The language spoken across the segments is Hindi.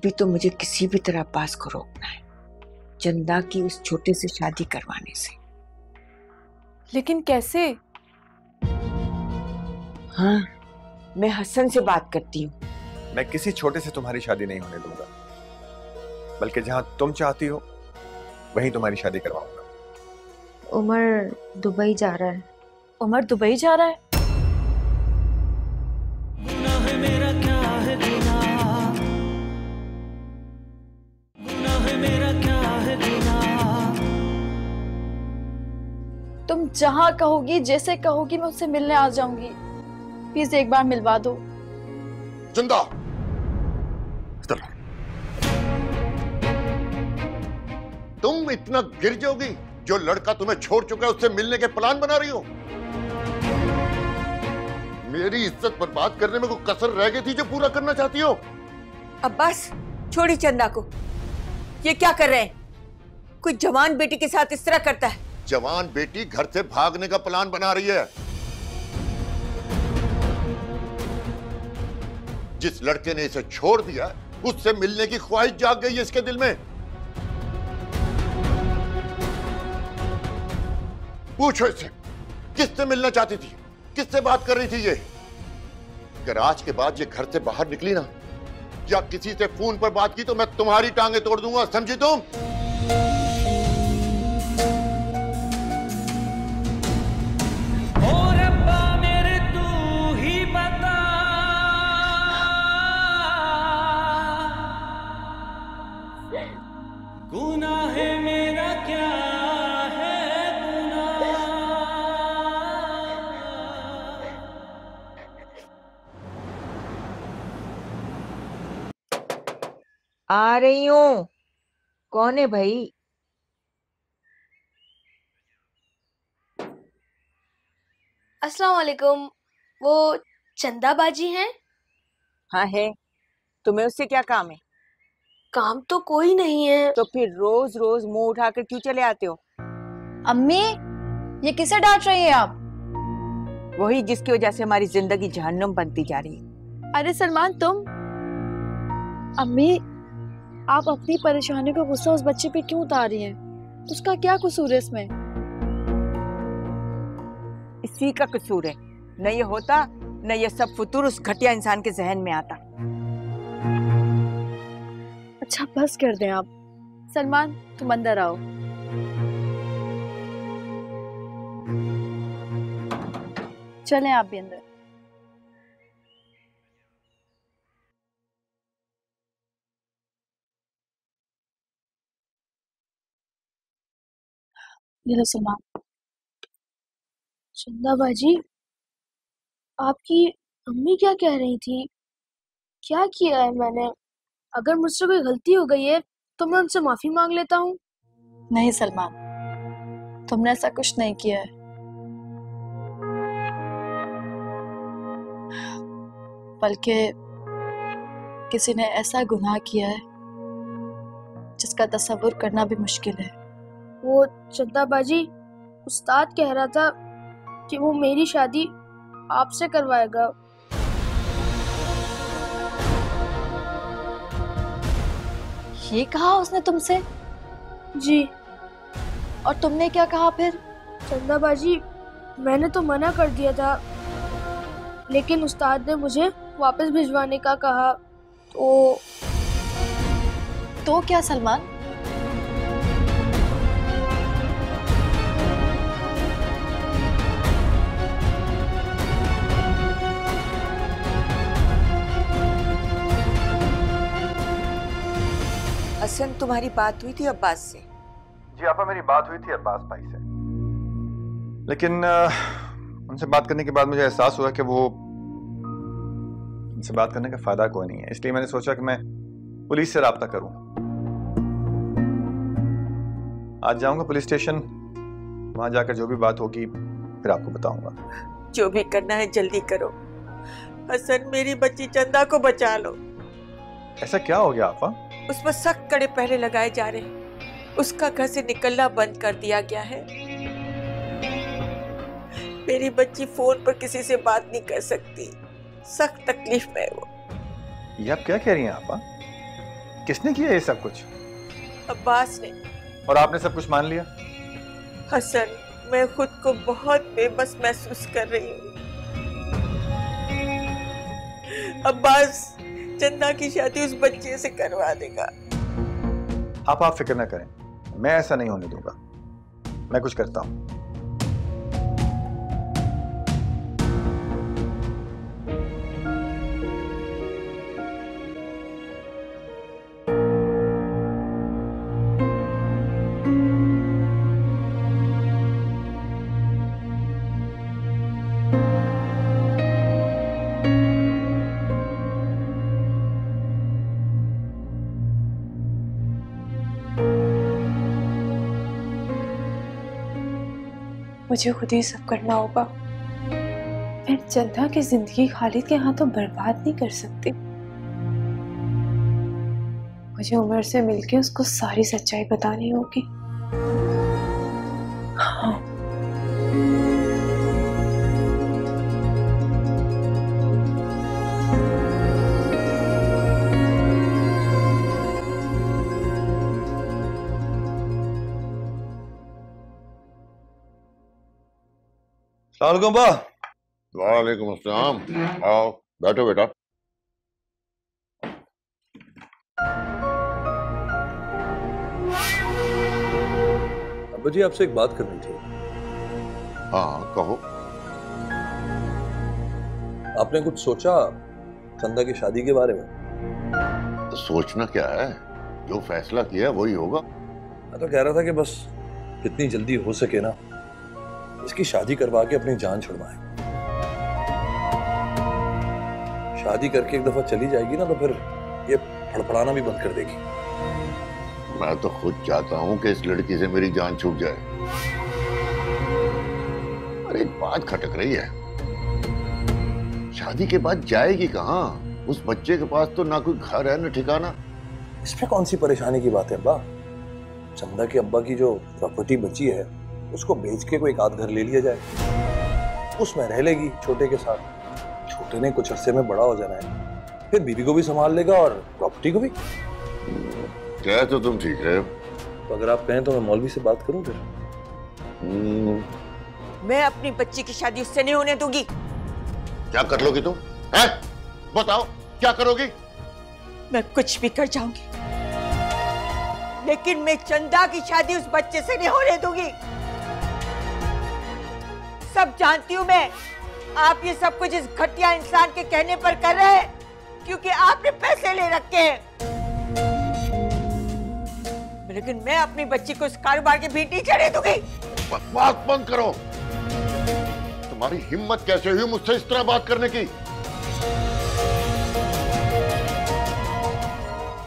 अभी तो मुझे किसी भी तरह अब्बास को रोकना है चंदा की उस छोटे से शादी करवाने से। लेकिन कैसे? हाँ, मैं हसन से बात करती हूँ। मैं किसी छोटे से तुम्हारी शादी नहीं होने दूंगा, बल्कि जहाँ तुम चाहती हो वहीं तुम्हारी शादी करवाऊंगा। उमर दुबई जा रहा है। उमर दुबई जा रहा है? तुम जहाँ कहोगी जैसे कहोगी मैं उससे मिलने आ जाऊंगी। प्लीज एक बार मिलवा दो। चंदा, तुम इतना गिर जाओगी, जो लड़का तुम्हें छोड़ चुका है उससे मिलने के प्लान बना रही हो। मेरी इज्जत बर्बाद करने में कोई कसर रह गई थी जो पूरा करना चाहती हो। अब्बास, छोड़ी चंदा को। ये क्या कर रहे हैं? कोई जवान बेटी के साथ इस तरह करता है? जवान बेटी घर से भागने का प्लान बना रही है। जिस लड़के ने इसे छोड़ दिया उससे मिलने की ख्वाहिश जाग गई है इसके दिल में। पूछो इससे, किससे मिलना चाहती थी, किससे बात कर रही थी ये? अगर आज के बाद ये घर से बाहर निकली ना या किसी से फोन पर बात की तो मैं तुम्हारी टांगे तोड़ दूंगा, समझी तुम? आ रही हूं। कौन है भाई? अस्सलाम वालेकुम। वो चंदा बाजी हैं? हाँ है। तुम्हें उससे क्या काम है? काम तो कोई नहीं है। तो फिर रोज रोज मुंह उठाकर क्यों चले आते हो? अम्मी, ये किसे डांट रही हैं आप? वही जिसकी वजह से हमारी जिंदगी जहन्नुम बनती जा रही है। अरे सलमान तुम। अम्मी, आप अपनी परेशानी का गुस्सा उस बच्चे पे क्यों उतार रही हैं? उसका क्या कसूर है इसमें? इसी का कसूर है। न ये होता न ये सब फुतूर उस घटिया इंसान के जहन में आता। अच्छा बस कर दें आप। सलमान तुम अंदर आओ। चलें आप भी अंदर। सलमान, चंदा बाजी, आपकी अम्मी क्या कह रही थी? क्या किया है मैंने? अगर मुझसे कोई गलती हो गई है तो मैं उनसे माफी मांग लेता हूँ। नहीं सलमान, तुमने ऐसा कुछ नहीं किया है। बल्कि किसी ने ऐसा गुनाह किया है जिसका तसव्वुर करना भी मुश्किल है। वो चंदा बाजी, उस्ताद कह रहा था कि वो मेरी शादी आपसे करवाएगा। ये कहा उसने तुमसे? जी। और तुमने क्या कहा फिर? चंदा बाजी, मैंने तो मना कर दिया था, लेकिन उस्ताद ने मुझे वापस भिजवाने का कहा। तो क्या सलमान? हसन, तुम्हारी बात हुई थी अब्बास से? जी आपा, मेरी बात हुई थी अब्बास भाई से, लेकिन उनसे बात करने के बाद मुझे एहसास हुआ कि वो उनसे बात करने का फायदा कोई नहीं है, इसलिए मैंने सोचा कि मैं पुलिस से राब्ता करूं। आज जाऊंगा पुलिस स्टेशन, वहां जाकर जो भी बात होगी फिर आपको बताऊंगा। जो भी करना है जल्दी करो हसन, मेरी बच्ची चंदा को बचा लो। ऐसा क्या हो गया आपा? उस पर सख्त कड़े पहरे लगाए जा रहे हैं। उसका घर से निकलना बंद कर दिया गया है। मेरी बच्ची फोन पर किसी से बात नहीं कर सकती, सख्त तकलीफ में है वो। ये आप क्या कह रही हैं आपा? किसने किया ये सब कुछ? अब्बास ने। और आपने सब कुछ मान लिया? हसन, मैं खुद को बहुत बेबस महसूस कर रही हूँ। अब्बास चंदा की शादी उस बच्चे से करवा देगा। आप फिक्र ना करें, मैं ऐसा नहीं होने दूंगा। मैं कुछ करता हूँ। मुझे खुद ही सब करना होगा। फिर चंदा की जिंदगी खालिद के हाथों बर्बाद नहीं कर सकती। मुझे उमर से मिलके उसको सारी सच्चाई बतानी होगी। हाँ। अस्सलाम वालेकुम। वालेकुम अस्सलाम। आओ बैठो बेटा। अब्बा जी, आपसे एक बात करनी थी। हाँ कहो। आपने कुछ सोचा चंदा की शादी के बारे में? सोचना क्या है, जो फैसला किया है वही होगा। मैं तो कह रहा था कि बस जितनी जल्दी हो सके ना इसकी शादी करवा के अपनी जान छुड़वाएं। शादी करके एक दफा चली जाएगी ना तो फिर ये फड़फड़ाना भी बंद कर देगी। मैं तो खुद चाहता हूं कि इस लड़की से मेरी जान छूट जाए। अरे बात खटक रही है, शादी के बाद जाएगी कहाँ? उस बच्चे के पास तो ना कोई घर है ना ठिकाना। इसमें कौन सी परेशानी की बात है अब्बा? चंदा के अब्बा की जो प्रॉपर्टी बची है उसको बेच के कोई एक आध घर ले लिया जाए, उसमें रह लेगी छोटे के साथ। छोटे ने कुछ अरसे में बड़ा हो जाना है, फिर बीवी को भी संभाल लेगा और प्रॉपर्टी को भी। क्या तो तुम ठीक है। तो अगर आप कहें तो मैं मौलवी से बात करूं फिर। मैं अपनी बच्ची की शादी उससे नहीं होने दूंगी। क्या कर लोगी तुम? है? बताओ क्या करोगी? मैं कुछ भी कर जाऊंगी, लेकिन मैं चंदा की शादी उस बच्चे से नहीं होने दूंगी। सब जानती हूँ मैं। आप ये सब कुछ इस घटिया इंसान के कहने पर कर रहे हैं क्योंकि आपने पैसे ले रखे हैं, लेकिन मैं अपनी बच्ची को इस कारोबार के बीच नहीं चढ़ने दूंगी। बकवास बंद करो। तुम्हारी हिम्मत कैसे हुई मुझसे इस तरह बात करने की?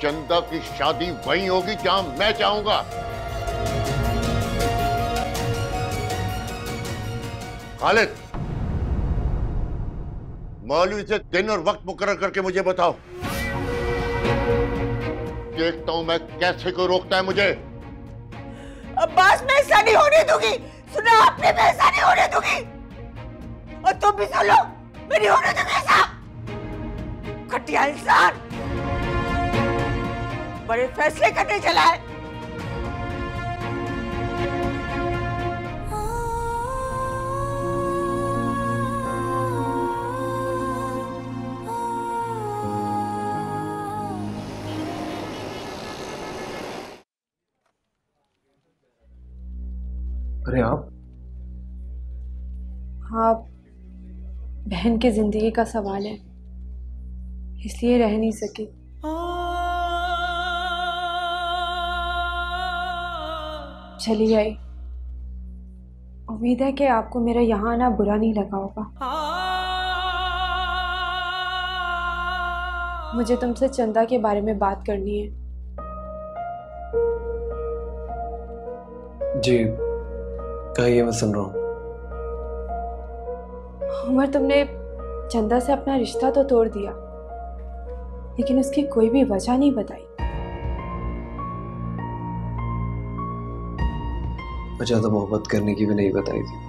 चंदा की शादी वहीं होगी जहां मैं चाहूंगा। खालिद, मौलवी से दिन और वक्त मुकर्रर करके मुझे बताओ। देखता हूं मैं कैसे को रोकता है मुझे। अब्बास, मैं ऐसा नहीं होने दूंगी। सुना आपने, मैं ऐसा नहीं होने दूंगी। और तुम भी सुन लो, मैं नहीं होने दूंगी ऐसा। घटिया इंसान बड़े फैसले करने चला है। अरे आप? हाँ, बहन की जिंदगी का सवाल है, इसलिए रह नहीं सकी। चली आई। उम्मीद है कि आपको मेरा यहाँ आना बुरा नहीं लगा होगा। मुझे तुमसे चंदा के बारे में बात करनी है। जी कहिए, मैं सुन रहा हूँ। उमर, तुमने चंदा से अपना रिश्ता तो तोड़ दिया, लेकिन उसकी कोई भी वजह नहीं बताई। वजह तो मोहब्बत करने की भी नहीं बताई थी।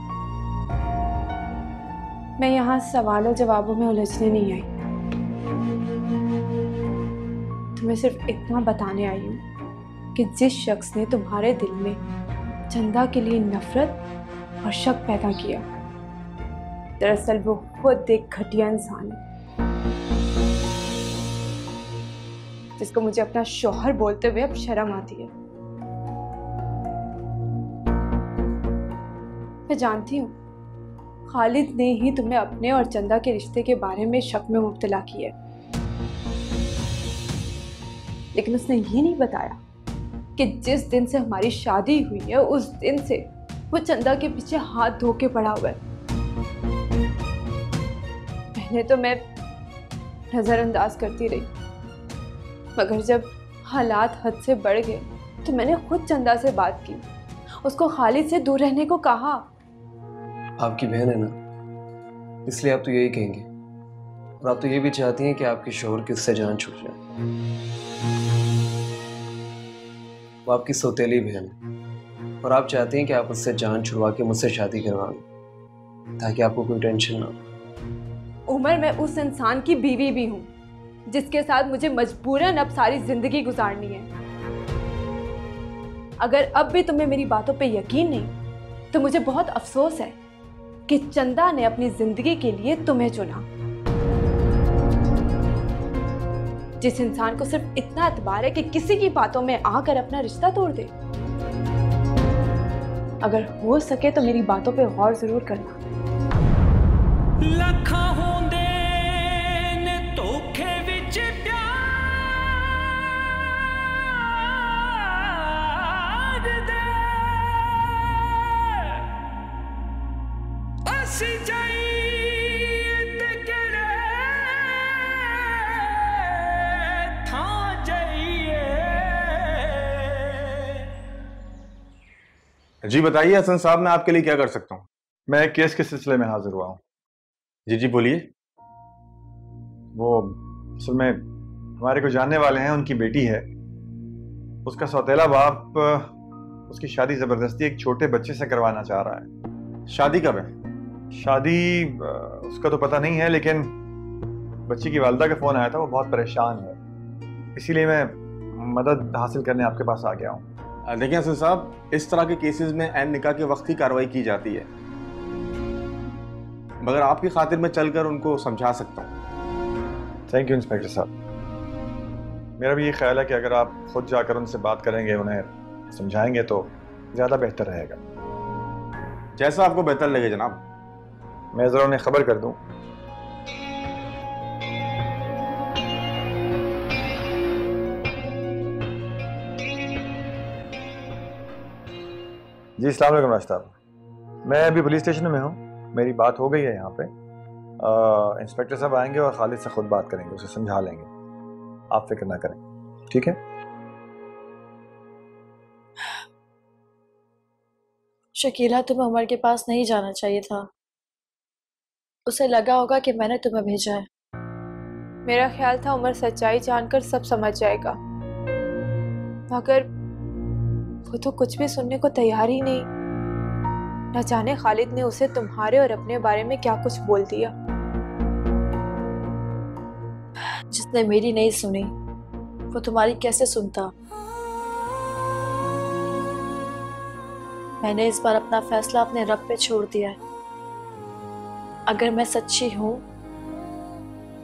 मैं यहाँ सवालों जवाबों में उलझने नहीं आई। तुम्हें सिर्फ इतना बताने आई हूँ कि जिस शख्स ने तुम्हारे दिल में चंदा के लिए नफरत और शक पैदा किया, दरअसल वो खुद एक घटिया इंसान है जिसको मुझे अपना शौहर बोलते हुए अब शर्म आती है। मैं जानती हूँ खालिद ने ही तुम्हें अपने और चंदा के रिश्ते के बारे में शक में मुब्तला किया, लेकिन उसने ये नहीं बताया कि जिस दिन से हमारी शादी हुई है उस दिन से वो चंदा के पीछे हाथ धो के पड़ा हुआ है। पहले तो मैं नज़रअंदाज करती रही, मगर जब हालात हद से बढ़ गए तो मैंने खुद चंदा से बात की, उसको खालिद से दूर रहने को कहा। आपकी बहन है ना, इसलिए आप तो यही कहेंगे, और आप तो ये भी चाहती हैं कि आपके शौहर की उससे जान छूट जाए। वो आपकी सौतेली बहन है और आप चाहती हैं कि आप उससे जान छुड़वा के मुझसे शादी करवाएं ताकि आपको कोई टेंशन ना हो। उमर, मैं उस इंसान की बीवी भी हूँ जिसके साथ मुझे मजबूरन अब सारी जिंदगी गुजारनी है। अगर अब भी तुम्हें मेरी बातों पे यकीन नहीं तो मुझे बहुत अफसोस है कि चंदा ने अपनी जिंदगी के लिए तुम्हें चुना। जिस इंसान को सिर्फ इतना एतबार है कि किसी की बातों में आकर अपना रिश्ता तोड़ दे। अगर हो सके तो मेरी बातों पे गौर जरूर करना। जी बताइए हसन साहब, मैं आपके लिए क्या कर सकता हूँ? मैं एक केस के सिलसिले में हाजिर हुआ हूँ। जी जी बोलिए। वो असल में हमारे को जानने वाले हैं, उनकी बेटी है, उसका सौतेला बाप उसकी शादी ज़बरदस्ती एक छोटे बच्चे से करवाना चाह रहा है। शादी कब है? शादी उसका तो पता नहीं है, लेकिन बच्चे की वालिदा का फ़ोन आया था, वो बहुत परेशान है, इसीलिए मैं मदद हासिल करने आपके पास आ गया हूँ। देखिए हसन साहब, इस तरह के केसेस में ऐन निकाह के वक्त ही कार्रवाई की जाती है, मगर आपकी खातिर में चलकर उनको समझा सकता हूँ। थैंक यू इंस्पेक्टर साहब। मेरा भी ये ख्याल है कि अगर आप खुद जाकर उनसे बात करेंगे, उन्हें समझाएंगे तो ज़्यादा बेहतर रहेगा। जैसा आपको बेहतर लगे जनाब। मैं ज़रा उन्हें खबर कर दूँ। जी अस्सलाम वालेकुम साहब, मैं अभी पुलिस स्टेशन में हूँ, मेरी बात हो गई है यहाँ पे। इंस्पेक्टर साहब आएंगे और खालिद से खुद बात करेंगे, उसे समझा लेंगे, आप फिक्र ना करें, ठीक है? शकीला, तुम्हें उमर के पास नहीं जाना चाहिए था, उसे लगा होगा कि मैंने तुम्हें भेजा है। मेरा ख्याल था उमर सच्चाई जानकर सब समझ जाएगा, मगर वो तो कुछ भी सुनने को तैयार ही नहीं। ना जाने खालिद ने उसे तुम्हारे और अपने बारे में क्या कुछ बोल दिया। जिसने मेरी नहीं सुनी वो तुम्हारी कैसे सुनता। मैंने इस बार अपना फैसला अपने रब पे छोड़ दिया है। अगर मैं सच्ची हूं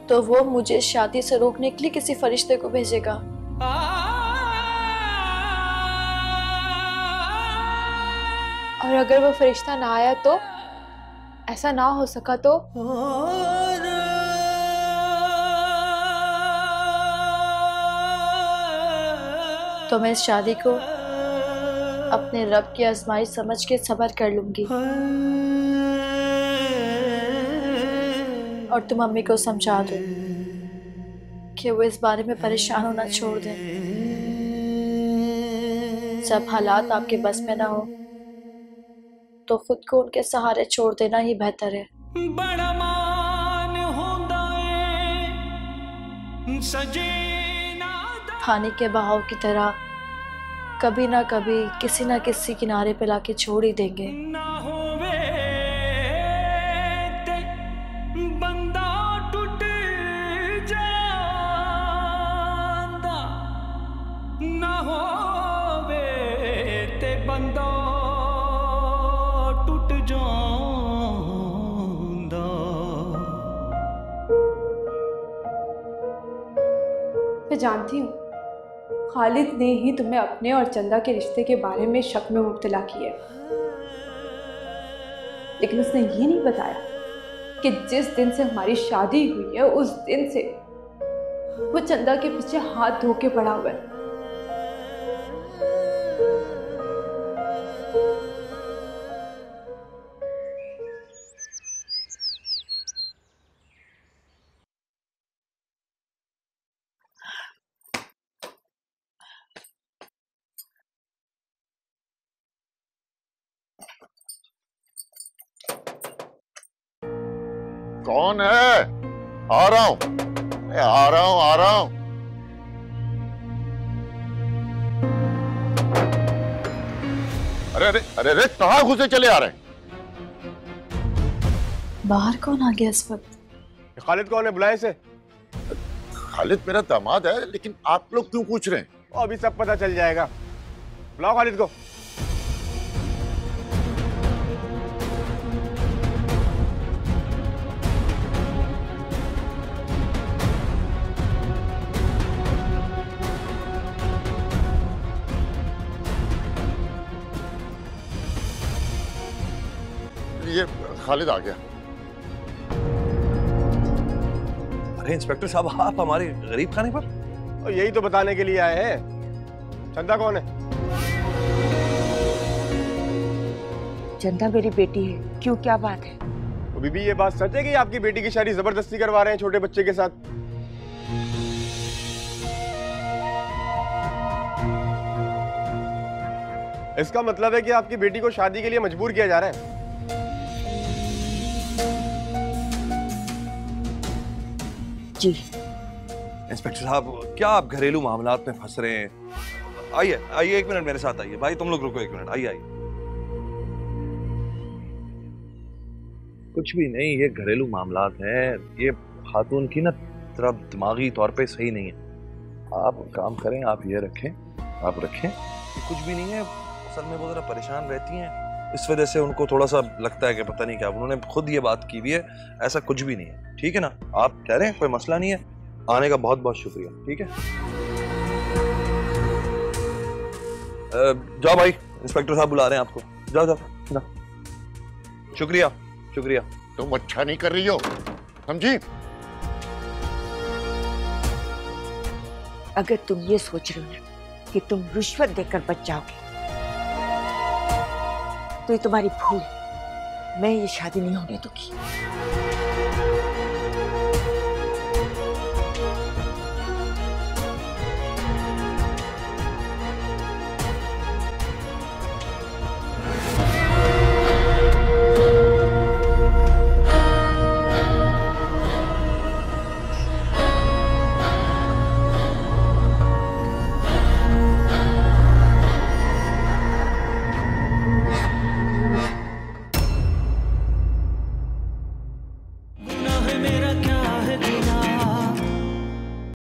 तो वो मुझे शादी से रोकने के लिए किसी फरिश्ते को भेजेगा। और अगर वो फरिश्ता ना आया तो, ऐसा ना हो सका तो, मैं इस शादी को अपने रब की आजमाइश समझ के सब्र कर लूंगी। और तुम अम्मी को समझा दो कि वो इस बारे में परेशान होना छोड़ दें। जब हालात आपके बस में ना हो तो खुद को उनके सहारे छोड़ देना ही बेहतर है। पानी के बहाव की तरह कभी ना कभी किसी ना किसी किनारे पे लाके छोड़ ही देंगे। बंदा टूट जाता बंदा टुट जांदा मैं जानती हूँ खालिद ने ही तुम्हें अपने और चंदा के रिश्ते के बारे में शक में मुब्तला किया, लेकिन उसने ये नहीं बताया कि जिस दिन से हमारी शादी हुई है उस दिन से वो चंदा के पीछे हाथ धो के पड़ा हुआ है। कौन है? आ रहा हूं, मैं आ रहा हूं, आ रहा हूं। अरे अरे अरे अरे कहां घुसे चले आ रहे हैं? बाहर कौन आ गया इस वक्त? खालिद कौन है? बुलाए से। खालिद मेरा दामाद है, लेकिन आप लोग क्यों पूछ रहे हैं? अभी सब पता चल जाएगा। बुलाओ खालिद को। खालिद आ गया। अरे इंस्पेक्टर साहब, आप हमारे गरीब खाने पर? और यही तो बताने के लिए आए हैं। चंदा कौन है? चंदा मेरी बेटी है। क्यों, क्या बात है? तो बीबी, ये बात सच है कि आपकी बेटी की शादी जबरदस्ती करवा रहे हैं छोटे बच्चे के साथ? इसका मतलब है कि आपकी बेटी को शादी के लिए मजबूर किया जा रहा है। जी इंस्पेक्टर साहब, क्या आप घरेलू मामलात में फंस रहे हैं? आइए आइए, एक मिनट मेरे साथ आइए। भाई तुम लोग रुको एक मिनट, आइए आइए। कुछ भी नहीं, ये घरेलू मामलात हैं। ये खातून की ना तरफ दिमागी तौर पे सही नहीं है। आप काम करें, आप ये रखें, आप रखें। कुछ भी नहीं है असल में। वो जरा परेशान रहती हैं, इस वजह से उनको थोड़ा सा लगता है कि पता नहीं क्या। उन्होंने खुद ये बात की हुई है, ऐसा कुछ भी नहीं है। ठीक है ना, आप कह रहे हैं कोई मसला नहीं है। आने का बहुत बहुत शुक्रिया। ठीक है, जाओ भाई, इंस्पेक्टर साहब बुला रहे हैं आपको। जाओ जाओ ना, शुक्रिया शुक्रिया। तुम अच्छा नहीं कर रही हो, समझी? अगर तुम ये सोच रहे हो ना कि तुम रिश्वत देकर बच जाओगे तो ये तुम्हारी भूल। मैं ये शादी नहीं होने दूंगी।